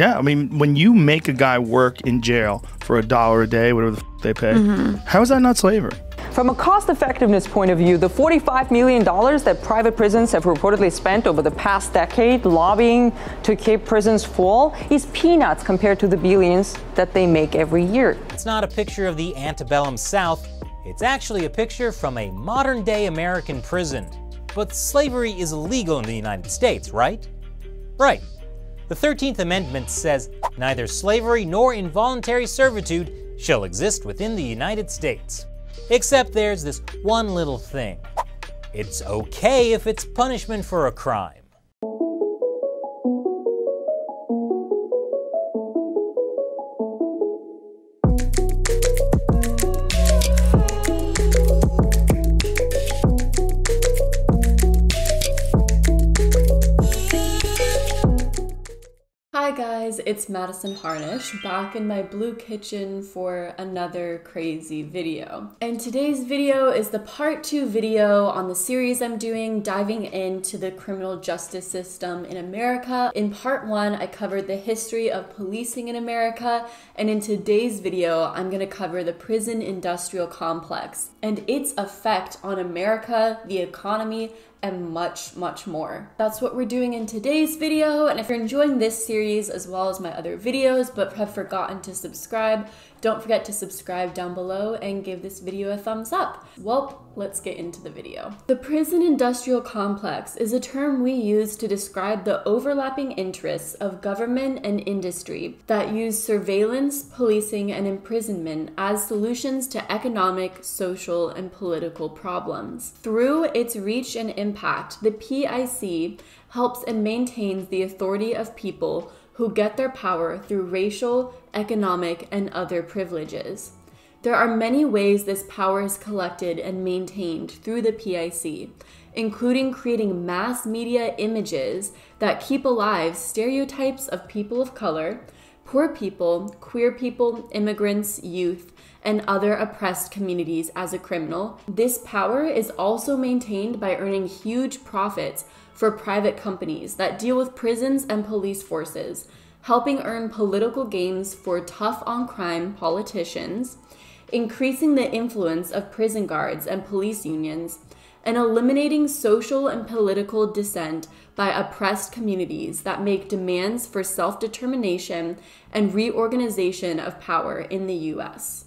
Yeah, I mean, when you make a guy work in jail for $1 a day, whatever the f they pay, how is that not slavery? From a cost-effectiveness point of view, the $45 million that private prisons have reportedly spent over the past decade lobbying to keep prisons full is peanuts compared to the billions that they make every year. It's not a picture of the antebellum South. It's actually a picture from a modern-day American prison. But slavery is illegal in the United States, right? Right. The 13th Amendment says neither slavery nor involuntary servitude shall exist within the United States. Except there's this one little thing. It's okay if it's punishment for a crime. Hi guys, it's Madison Harnish back in my blue kitchen for another crazy video. And today's video is the part 2 video on the series I'm doing diving into the criminal justice system in America. In part 1, I covered the history of policing in America, and in today's video, I'm gonna cover the prison industrial complex and its effect on America, the economy, and much, much more. That's what we're doing in today's video, and if you're enjoying this series as well as my other videos but have forgotten to subscribe, don't forget to subscribe down below and give this video a thumbs up. Well, let's get into the video. The prison industrial complex is a term we use to describe the overlapping interests of government and industry that use surveillance, policing, and imprisonment as solutions to economic, social, and political problems. Through its reach and impact, the PIC helps and maintains the authority of people who get their power through racial, economic, and other privileges. There are many ways this power is collected and maintained through the PIC, including creating mass media images that keep alive stereotypes of people of color, poor people, queer people, immigrants, youth, and other oppressed communities as a criminal. This power is also maintained by earning huge profits for private companies that deal with prisons and police forces, helping earn political gains for tough-on-crime politicians, increasing the influence of prison guards and police unions, and eliminating social and political dissent by oppressed communities that make demands for self-determination and reorganization of power in the U.S.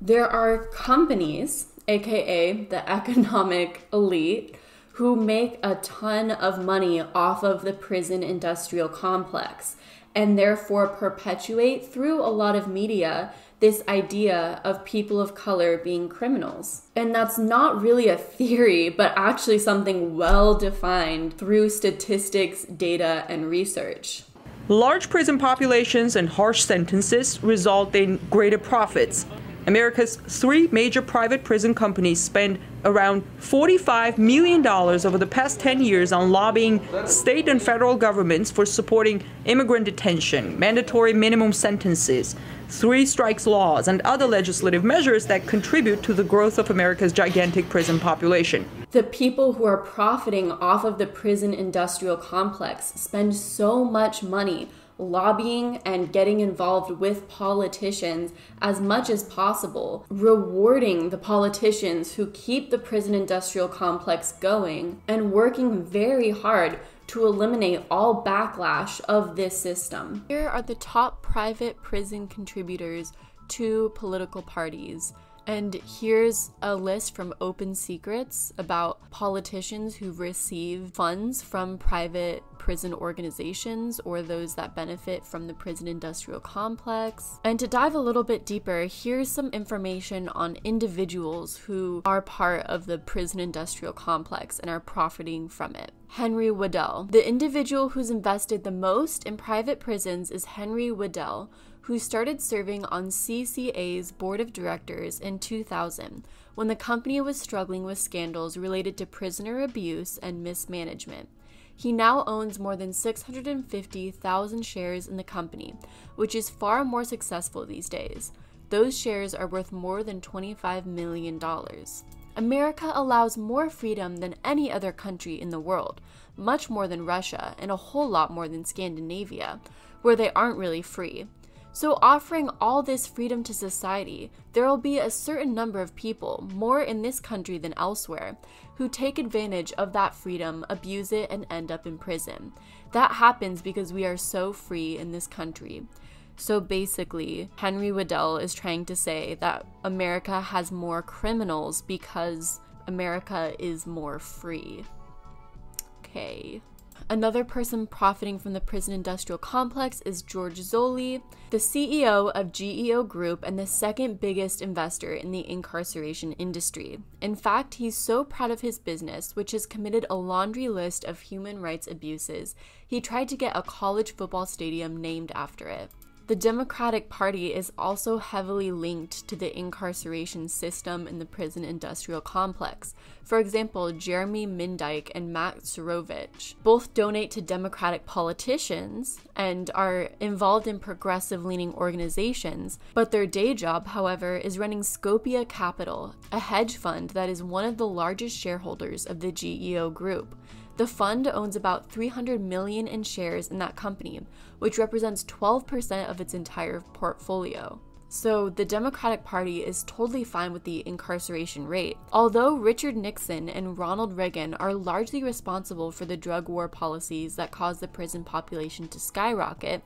There are companies, aka the economic elite, who make a ton of money off of the prison industrial complex, and therefore perpetuate through a lot of media this idea of people of color being criminals. And that's not really a theory, but actually something well defined through statistics, data, and research. Large prison populations and harsh sentences result in greater profits. America's 3 major private prison companies spend around $45 million over the past 10 years on lobbying state and federal governments for supporting immigrant detention, mandatory minimum sentences, 3 strikes laws, and other legislative measures that contribute to the growth of America's gigantic prison population. The people who are profiting off of the prison industrial complex spend so much money lobbying and getting involved with politicians as much as possible, rewarding the politicians who keep the prison industrial complex going, and working very hard to eliminate all backlash of this system. Here are the top private prison contributors to political parties. And here's a list from OpenSecrets about politicians who receive funds from private prison organizations or those that benefit from the prison industrial complex. And to dive a little bit deeper, here's some information on individuals who are part of the prison industrial complex and are profiting from it. Henry Waddell. The individual who's invested the most in private prisons is Henry Waddell, who started serving on CCA's board of directors in 2000 when the company was struggling with scandals related to prisoner abuse and mismanagement. He now owns more than 650,000 shares in the company, which is far more successful these days. Those shares are worth more than $25 million. America allows more freedom than any other country in the world, much more than Russia and a whole lot more than Scandinavia, where they aren't really free. So offering all this freedom to society, there will be a certain number of people, more in this country than elsewhere, who take advantage of that freedom, abuse it, and end up in prison. That happens because we are so free in this country. So basically, Henry Waddell is trying to say that America has more criminals because America is more free. Okay. Another person profiting from the prison industrial complex is George Zoli, the CEO of GEO Group and the second biggest investor in the incarceration industry. In fact, he's so proud of his business, which has committed a laundry list of human rights abuses, he tried to get a college football stadium named after it. The Democratic Party is also heavily linked to the incarceration system in the prison industrial complex. For example, Jeremy Mindyke and Max Sirovich both donate to Democratic politicians and are involved in progressive-leaning organizations, but their day job, however, is running Scopia Capital, a hedge fund that is one of the largest shareholders of the GEO Group. The fund owns about $300 million in shares in that company, which represents 12% of its entire portfolio. So the Democratic Party is totally fine with the incarceration rate. Although Richard Nixon and Ronald Reagan are largely responsible for the drug war policies that caused the prison population to skyrocket,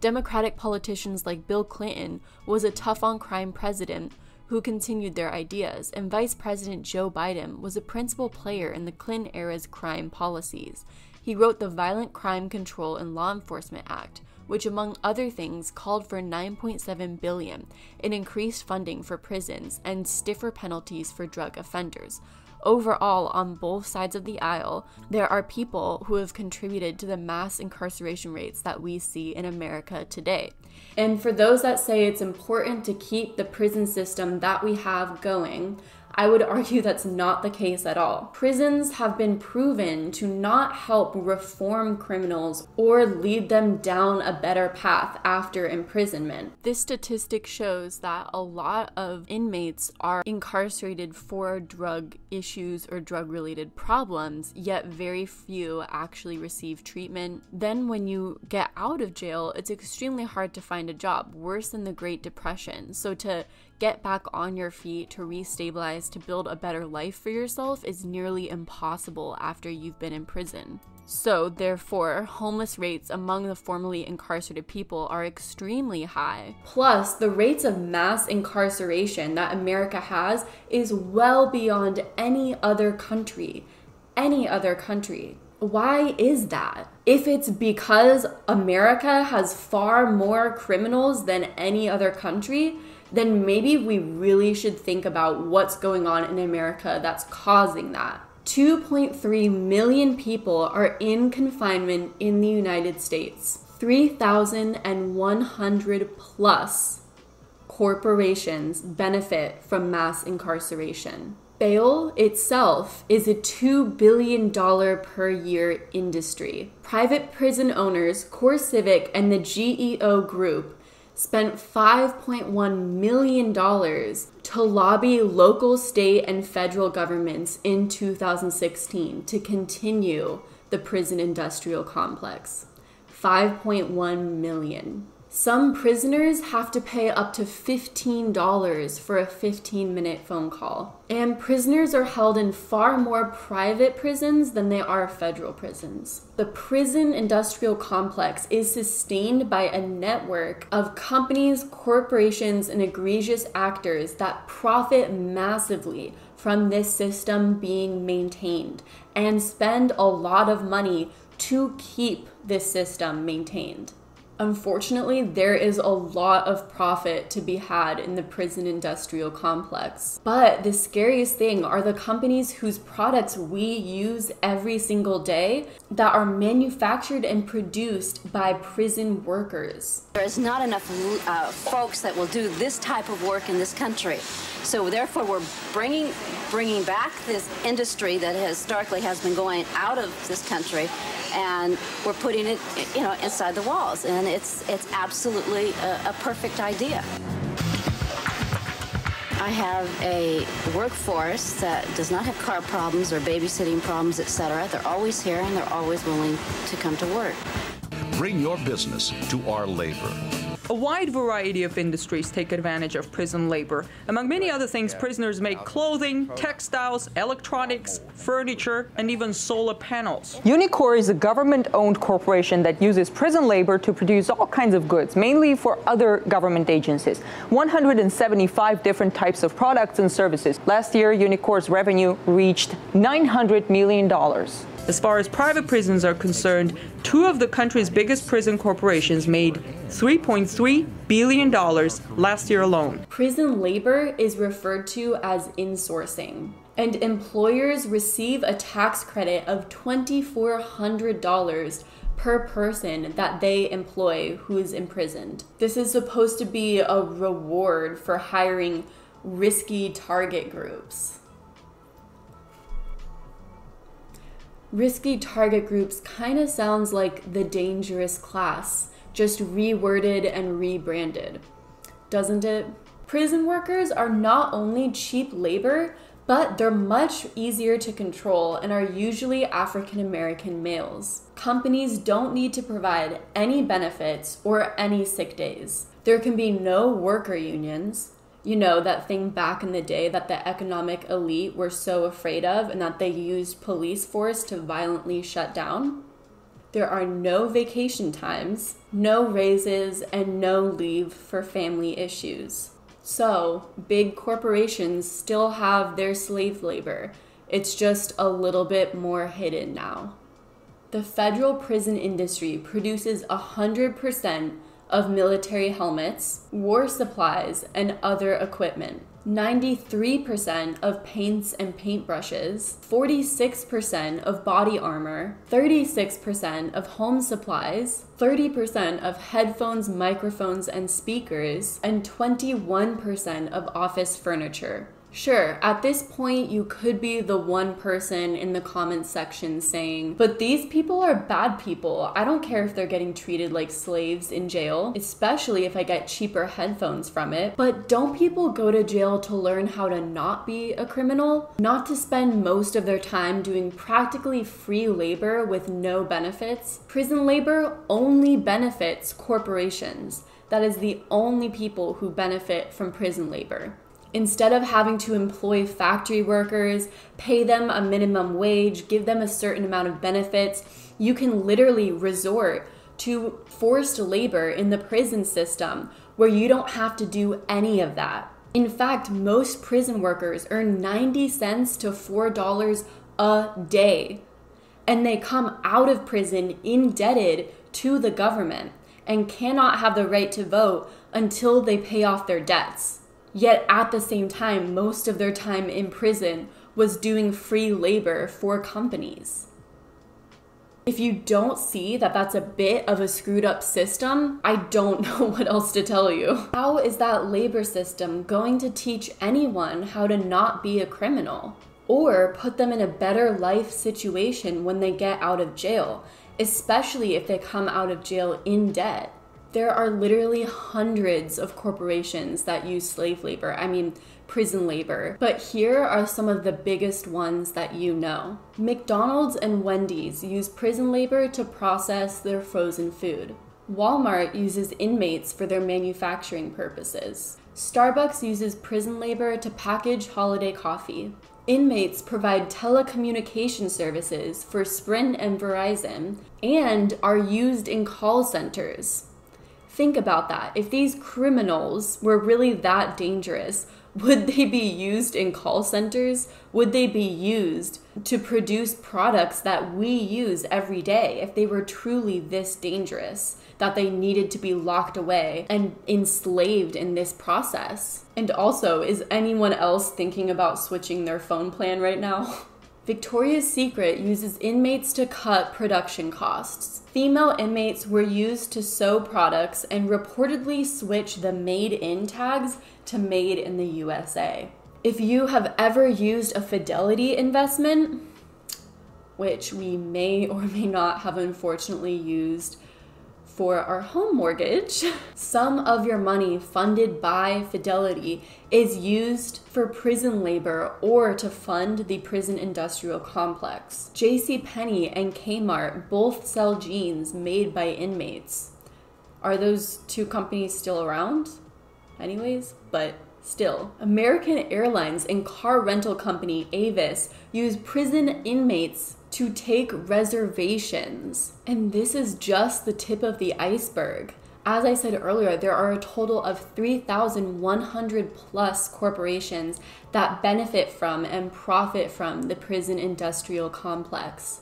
Democratic politicians like Bill Clinton was a tough-on-crime president who continued their ideas, and Vice President Joe Biden was a principal player in the Clinton era's crime policies. He wrote the Violent Crime Control and Law Enforcement Act, which among other things called for $9.7 billion in increased funding for prisons and stiffer penalties for drug offenders. Overall, on both sides of the aisle, there are people who have contributed to the mass incarceration rates that we see in America today. And for those that say it's important to keep the prison system that we have going, I would argue that's not the case at all. Prisons have been proven to not help reform criminals or lead them down a better path after imprisonment. This statistic shows that a lot of inmates are incarcerated for drug issues or drug-related problems, yet very few actually receive treatment. Then when you get out of jail, it's extremely hard to find a job, worse than the Great Depression. So to get back on your feet, to restabilize, to build a better life for yourself is nearly impossible after you've been in prison. So therefore, homeless rates among the formerly incarcerated people are extremely high. Plus, the rates of mass incarceration that America has is well beyond any other country. Why is that? If it's because America has far more criminals than any other country, then maybe we really should think about what's going on in America that's causing that. 2.3 million people are in confinement in the United States. 3,100 plus corporations benefit from mass incarceration. Bail itself is a $2 billion per year industry. Private prison owners, CoreCivic, and the GEO Group spent $5.1 million to lobby local, state, and federal governments in 2016 to continue the prison industrial complex. $5.1 million. Some prisoners have to pay up to $15 for a 15-minute phone call. And prisoners are held in far more private prisons than they are federal prisons. The prison industrial complex is sustained by a network of companies, corporations, and egregious actors that profit massively from this system being maintained and spend a lot of money to keep this system maintained. Unfortunately, there is a lot of profit to be had in the prison industrial complex. But the scariest thing are the companies whose products we use every single day that are manufactured and produced by prison workers. There is not enough folks that will do this type of work in this country. So therefore, we're bringing back this industry that historically has been going out of this country, and we're putting it, you know, inside the walls. And it's absolutely a perfect idea. I have a workforce that does not have car problems or babysitting problems, etc. They're always here and they're always willing to come to work. Bring your business to our labor. A wide variety of industries take advantage of prison labor. Among many other things, prisoners make clothing, textiles, electronics, furniture, and even solar panels. Unicor is a government-owned corporation that uses prison labor to produce all kinds of goods, mainly for other government agencies. 175 different types of products and services. Last year, Unicor's revenue reached $900 million. As far as private prisons are concerned, two of the country's biggest prison corporations made $3.3 billion last year alone. Prison labor is referred to as insourcing, and employers receive a tax credit of $2,400 per person that they employ who is imprisoned. This is supposed to be a reward for hiring risky target groups. Risky target groups kind of sounds like the dangerous class, just reworded and rebranded, doesn't it? Prison workers are not only cheap labor, but they're much easier to control and are usually African American males. Companies don't need to provide any benefits or any sick days. There can be no worker unions. You know, that thing back in the day that the economic elite were so afraid of and that they used police force to violently shut down? There are no vacation times, no raises, and no leave for family issues. So, big corporations still have their slave labor. It's just a little bit more hidden now. The federal prison industry produces 100% of military helmets, war supplies, and other equipment, 93% of paints and paintbrushes, 46% of body armor, 36% of home supplies, 30% of headphones, microphones, and speakers, and 21% of office furniture. Sure, at this point, you could be the one person in the comments section saying, but these people are bad people. I don't care if they're getting treated like slaves in jail, especially if I get cheaper headphones from it. But don't people go to jail to learn how to not be a criminal? Not to spend most of their time doing practically free labor with no benefits? Prison labor only benefits corporations. That is the only people who benefit from prison labor. Instead of having to employ factory workers, pay them a minimum wage, give them a certain amount of benefits, you can literally resort to forced labor in the prison system where you don't have to do any of that. In fact, most prison workers earn 90 cents to $4 a day, and they come out of prison indebted to the government and cannot have the right to vote until they pay off their debts. Yet at the same time, most of their time in prison was doing free labor for companies. If you don't see that that's a bit of a screwed up system, I don't know what else to tell you. How is that labor system going to teach anyone how to not be a criminal or put them in a better life situation when they get out of jail, especially if they come out of jail in debt? There are literally hundreds of corporations that use prison labor. But here are some of the biggest ones that you know. McDonald's and Wendy's use prison labor to process their frozen food. Walmart uses inmates for their manufacturing purposes. Starbucks uses prison labor to package holiday coffee. Inmates provide telecommunication services for Sprint and Verizon and are used in call centers. Think about that. If these criminals were really that dangerous, would they be used in call centers? Would they be used to produce products that we use every day if they were truly this dangerous, that they needed to be locked away and enslaved in this process? And also, is anyone else thinking about switching their phone plan right now? Victoria's Secret uses inmates to cut production costs. Female inmates were used to sew products and reportedly switch the made in tags to made in the USA. If you have ever used a Fidelity investment, which we may or may not have unfortunately used for our home mortgage, some of your money funded by Fidelity is used for prison labor or to fund the prison industrial complex. JCPenney and Kmart both sell jeans made by inmates. Are those two companies still around? Anyways, but still. American Airlines and car rental company Avis use prison inmates to take reservations. And this is just the tip of the iceberg. As I said earlier, there are a total of 3,100 plus corporations that benefit from and profit from the prison industrial complex.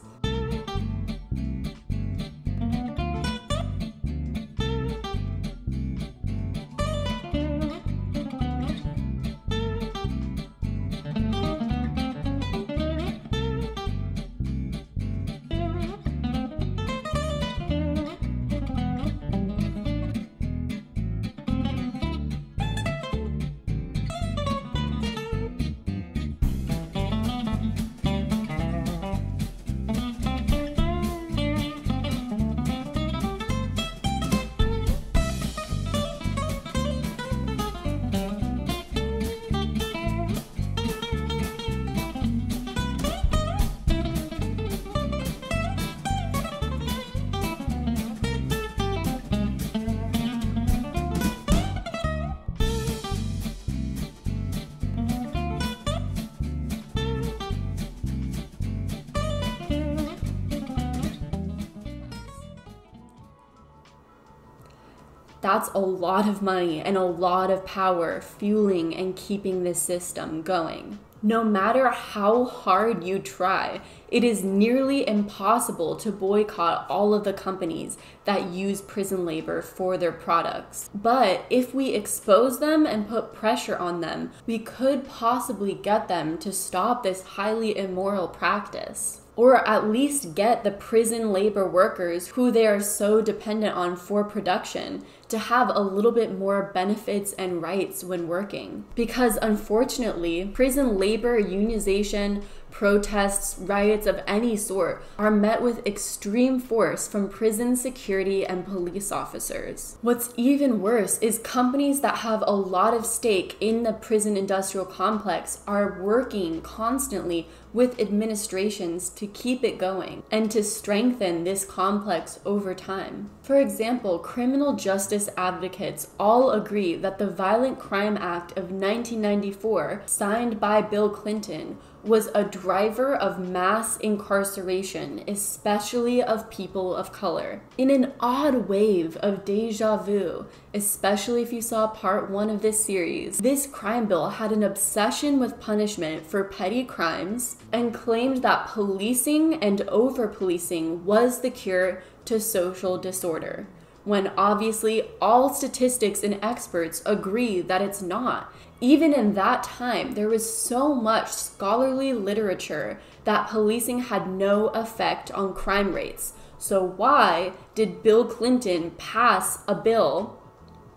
That's a lot of money and a lot of power fueling and keeping this system going. No matter how hard you try, it is nearly impossible to boycott all of the companies that use prison labor for their products. But if we expose them and put pressure on them, we could possibly get them to stop this highly immoral practice. Or at least get the prison labor workers who they are so dependent on for production to have a little bit more benefits and rights when working. Because unfortunately, prison labor, unionization, protests, riots of any sort are met with extreme force from prison security and police officers. What's even worse is companies that have a lot of stake in the prison industrial complex are working constantly with administrations to keep it going and to strengthen this complex over time. For example, criminal justice advocates all agree that the Violent Crime Act of 1994, signed by Bill Clinton, was a driver of mass incarceration, especially of people of color. In an odd wave of deja vu, especially if you saw part 1 of this series, this crime bill had an obsession with punishment for petty crimes and claimed that policing and over-policing was the cure to social disorder, when obviously all statistics and experts agree that it's not. Even in that time, there was so much scholarly literature that policing had no effect on crime rates. So why did Bill Clinton pass a bill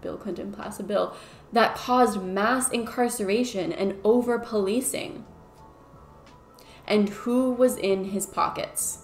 that caused mass incarceration and over-policing? And who was in his pockets?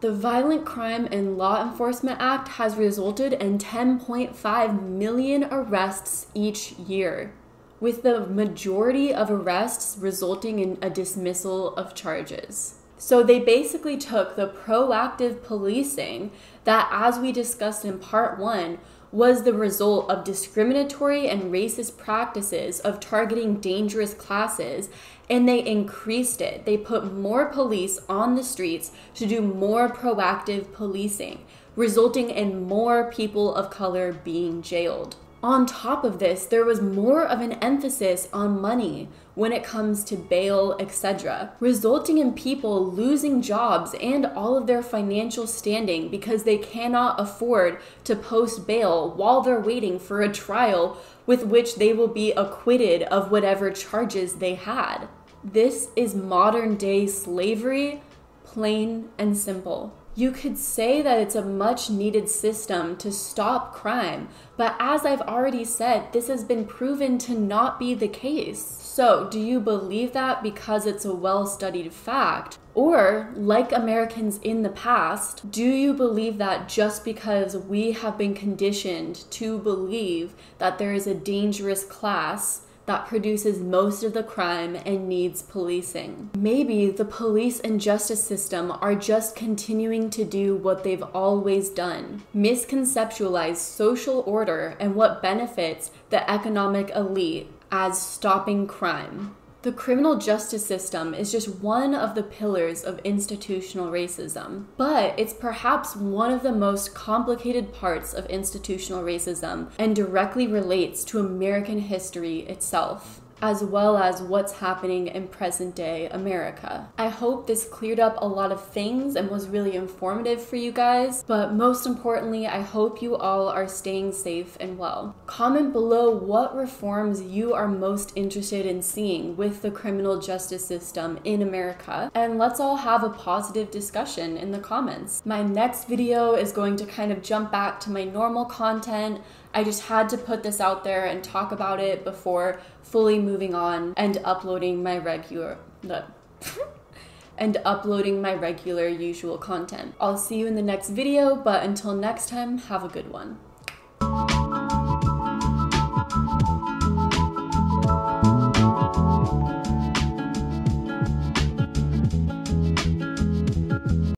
The Violent Crime and Law Enforcement Act has resulted in 10.5 million arrests each year, with the majority of arrests resulting in a dismissal of charges. So they basically took the proactive policing that, as we discussed in part 1, was the result of discriminatory and racist practices of targeting dangerous classes, and they increased it. They put more police on the streets to do more proactive policing, resulting in more people of color being jailed. On top of this, there was more of an emphasis on money when it comes to bail, etc., resulting in people losing jobs and all of their financial standing because they cannot afford to post bail while they're waiting for a trial with which they will be acquitted of whatever charges they had. This is modern day slavery, plain and simple. You could say that it's a much needed system to stop crime, but as I've already said, this has been proven to not be the case. So do you believe that because it's a well-studied fact? Or, like Americans in the past, do you believe that just because we have been conditioned to believe that there is a dangerous class that produces most of the crime and needs policing? Maybe the police and justice system are just continuing to do what they've always done, misconceptualize social order and what benefits the economic elite as stopping crime. The criminal justice system is just one of the pillars of institutional racism, but it's perhaps one of the most complicated parts of institutional racism and directly relates to American history itself, as well as what's happening in present-day America. I hope this cleared up a lot of things and was really informative for you guys, but most importantly, I hope you all are staying safe and well. Comment below what reforms you are most interested in seeing with the criminal justice system in America, and let's all have a positive discussion in the comments. My next video is going to kind of jump back to my normal content. I just had to put this out there and talk about it before fully moving on and uploading my usual content. I'll see you in the next video, but until next time, have a good one.